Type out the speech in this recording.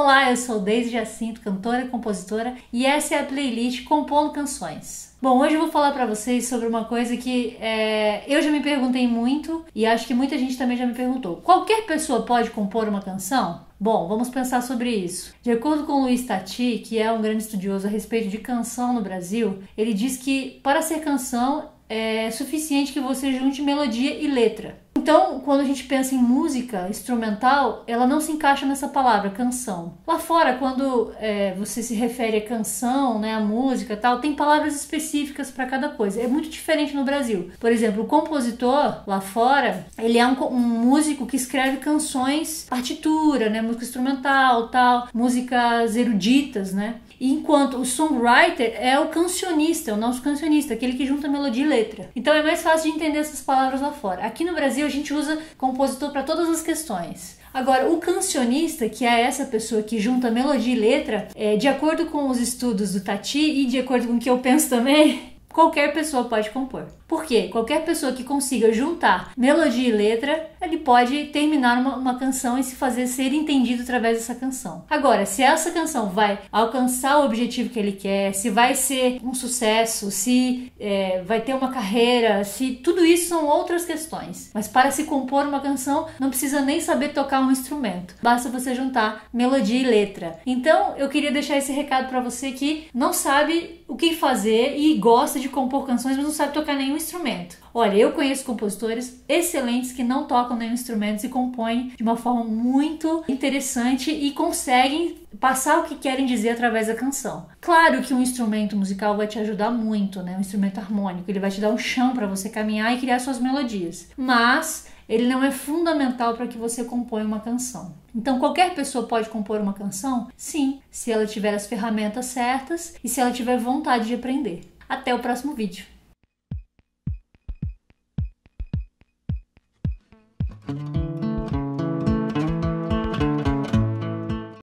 Olá, eu sou Deise Jacinto, cantora e compositora, e essa é a playlist Compondo Canções. Bom, hoje eu vou falar pra vocês sobre uma coisa que eu já me perguntei muito e acho que muita gente também já me perguntou. Qualquer pessoa pode compor uma canção? Bom, vamos pensar sobre isso. De acordo com Luiz Tati, que é um grande estudioso a respeito de canção no Brasil, ele diz que para ser canção é suficiente que você junte melodia e letra. Então, quando a gente pensa em música instrumental, ela não se encaixa nessa palavra, canção. Lá fora, quando você se refere a canção, né, a música e tal, tem palavras específicas para cada coisa. É muito diferente no Brasil. Por exemplo, o compositor, lá fora, ele é um músico que escreve canções, partitura, né, música instrumental, tal, músicas eruditas, né? Enquanto o songwriter é o cancionista, o nosso cancionista, aquele que junta melodia e letra. Então é mais fácil de entender essas palavras lá fora. Aqui no Brasil a gente usa compositor para todas as questões. Agora, o cancionista, que é essa pessoa que junta melodia e letra, de acordo com os estudos do Tati e de acordo com o que eu penso também, qualquer pessoa pode compor. Por quê? Qualquer pessoa que consiga juntar melodia e letra, ele pode terminar uma canção e se fazer ser entendido através dessa canção. Agora, se essa canção vai alcançar o objetivo que ele quer, se vai ser um sucesso, se vai ter uma carreira, se tudo isso são outras questões. Mas para se compor uma canção, não precisa nem saber tocar um instrumento. Basta você juntar melodia e letra. Então, eu queria deixar esse recado para você que não sabe o que fazer e gosta de compor canções, mas não sabe tocar nenhum instrumento. Olha, eu conheço compositores excelentes que não tocam nenhum instrumento e compõem de uma forma muito interessante e conseguem passar o que querem dizer através da canção. Claro que um instrumento musical vai te ajudar muito, né? Um instrumento harmônico, ele vai te dar um chão para você caminhar e criar suas melodias. Mas ele não é fundamental para que você componha uma canção. Então, qualquer pessoa pode compor uma canção? Sim, se ela tiver as ferramentas certas e se ela tiver vontade de aprender. Até o próximo vídeo.